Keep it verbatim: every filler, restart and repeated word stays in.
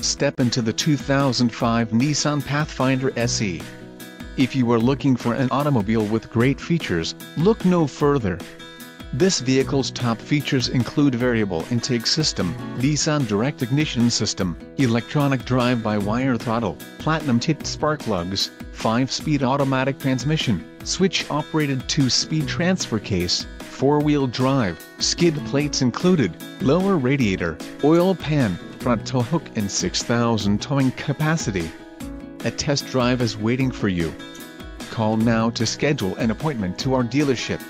Step into the two thousand five Nissan Pathfinder S E. If you are looking for an automobile with great features, look no further. This vehicle's top features include variable intake system, Nissan direct ignition system, electronic drive-by-wire throttle, platinum-tipped spark plugs, five-speed automatic transmission, switch-operated two-speed transfer case, four-wheel drive, skid plates included, lower radiator, oil pan, front tow hook and six thousand towing capacity. A test drive is waiting for you. Call now to schedule an appointment to our dealership.